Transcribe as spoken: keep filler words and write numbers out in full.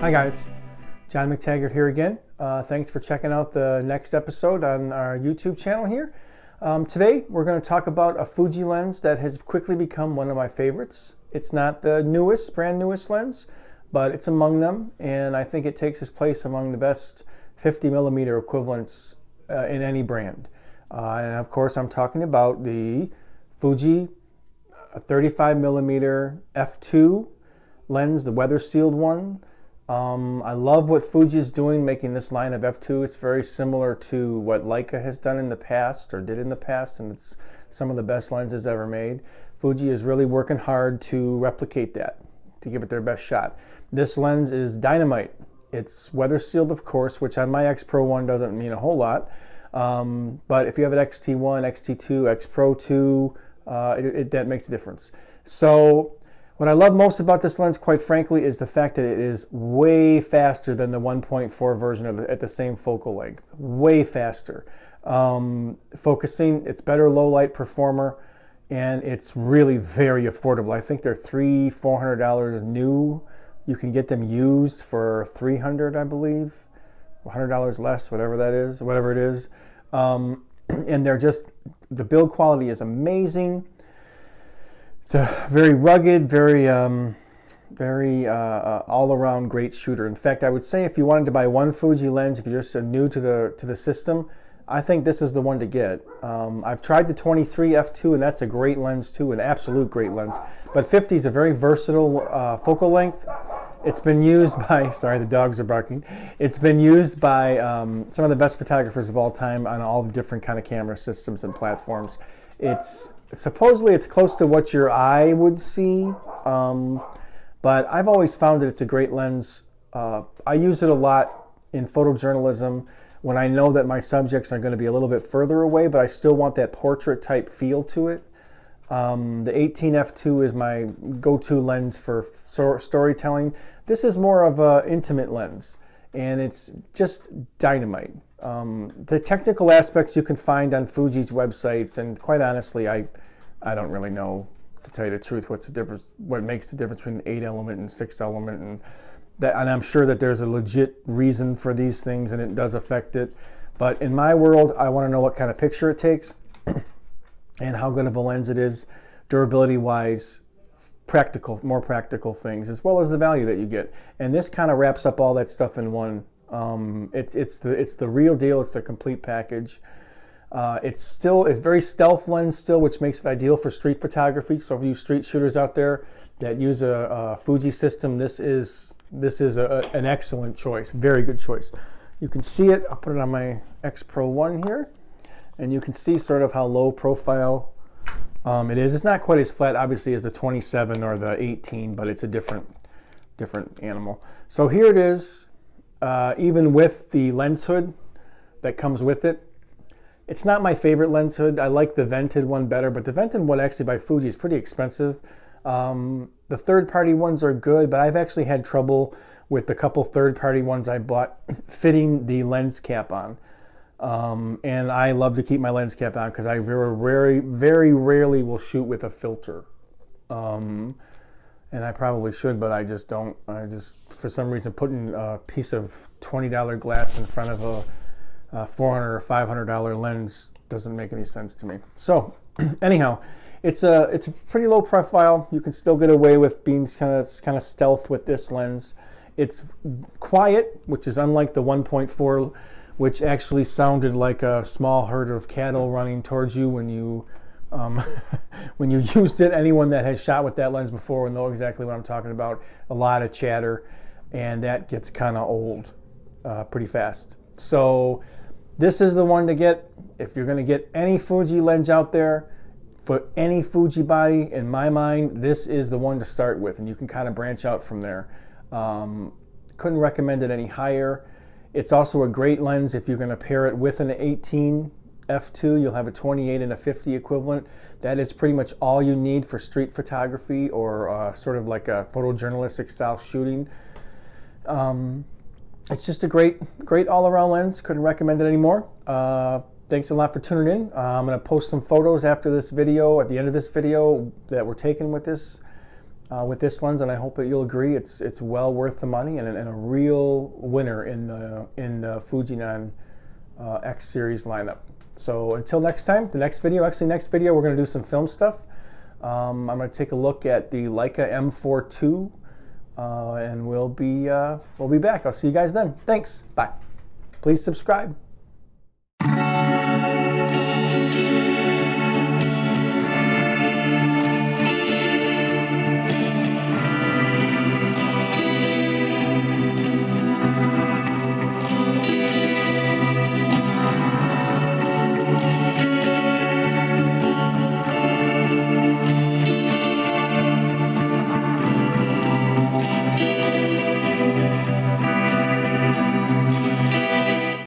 Hi guys, John McTaggart here again. Uh, thanks for checking out the next episode on our YouTube channel here. Um, today we're going to talk about a Fuji lens that has quickly become one of my favorites. It's not the newest, brand newest lens, but it's among them, and I think it takes its place among the best fifty millimeter equivalents uh, in any brand. Uh, and of course I'm talking about the Fuji thirty-five millimeter f two lens, the weather-sealed one. Um, I love what Fuji is doing, making this line of f two. It's very similar to what Leica has done in the past, or did in the past, and it's some of the best lenses ever made. Fuji is really working hard to replicate that, to give it their best shot. This lens is dynamite. It's weather-sealed, of course, which on my X Pro one doesn't mean a whole lot. Um, but if you have an X T one, X T two, X Pro two, uh, it, it, that makes a difference. So what I love most about this lens, quite frankly, is the fact that it is way faster than the one point four version of the, at the same focal length. Way faster. Um, focusing, it's better low-light performer, and it's really very affordable. I think they're three, four hundred dollars new. You can get them used for three hundred, I believe, one hundred dollars less, whatever that is, whatever it is. Um, and they're just, the build quality is amazing. It's a very rugged, very, um, very uh, uh, all-around great shooter. In fact, I would say if you wanted to buy one Fuji lens, if you're just new to the to the system, I think this is the one to get. Um, I've tried the twenty-three f two, and that's a great lens too, an absolute great lens. But fifty is a very versatile uh, focal length. It's been used by, sorry, the dogs are barking. It's been used by um, some of the best photographers of all time on all the different kind of camera systems and platforms. It's supposedly it's close to what your eye would see, um, but I've always found that it's a great lens. Uh, I use it a lot in photojournalism when I know that my subjects are going to be a little bit further away, but I still want that portrait type feel to it. Um, the eighteen f two is my go-to lens for so storytelling. This is more of an intimate lens, and it's just dynamite. Um, the technical aspects you can find on Fuji's websites, and quite honestly, I, I don't really know, to tell you the truth, what's the difference, what makes the difference between eight element and six element, and that. And I'm sure that there's a legit reason for these things, and it does affect it. But in my world, I want to know what kind of picture it takes, and how good of a lens it is, durability-wise, practical, more practical things, as well as the value that you get. And this kind of wraps up all that stuff in one. Um, it, it's the it's the real deal. It's the complete package. Uh, it's still it's very stealth lens still, which makes it ideal for street photography. So for you street shooters out there that use a, a Fuji system, this is this is a, an excellent choice. Very good choice. You can see it. I'll put it on my X Pro one here, and you can see sort of how low profile um, it is. It's not quite as flat, obviously, as the twenty-seven or the eighteen, but it's a different different animal. So here it is. Uh, even with the lens hood that comes with it. It's not my favorite lens hood. I like the vented one better, but the vented one actually by Fuji is pretty expensive. Um, the third-party ones are good, but I've actually had trouble with the couple third-party ones I bought fitting the lens cap on. Um, and I love to keep my lens cap on because I very, very, very rarely will shoot with a filter. Um, And I probably should, but I just don't. I just, for some reason, putting a piece of twenty dollar glass in front of a, a four hundred dollar or five hundred dollar lens doesn't make any sense to me. So, anyhow, it's a it's a pretty low profile. You can still get away with being kind of kind of stealth with this lens. It's quiet, which is unlike the one point four, which actually sounded like a small herd of cattle running towards you when you. Um, when you used it, anyone that has shot with that lens before will know exactly what I'm talking about. A lot of chatter, and that gets kind of old uh, pretty fast. So this is the one to get. If you're going to get any Fuji lens out there for any Fuji body, in my mind, this is the one to start with, and you can kind of branch out from there. Um, couldn't recommend it any higher. It's also a great lens if you're going to pair it with an eighteen f two, you'll have a twenty-eight and a fifty equivalent. That is pretty much all you need for street photography or uh, sort of like a photojournalistic style shooting. Um, it's just a great, great all-around lens. Couldn't recommend it anymore. Uh, thanks a lot for tuning in. Uh, I'm going to post some photos after this video, at the end of this video, that were taken with this. uh, with this lens, and I hope that you'll agree it's it's well worth the money, and, and a real winner in the in the Fujinon uh, X series lineup. So until next time, the next video, actually next video we're going to do some film stuff. Um, I'm going to take a look at the Leica M forty-two, uh, and we'll be uh, we'll be back. I'll see you guys then. Thanks. Bye. Please subscribe.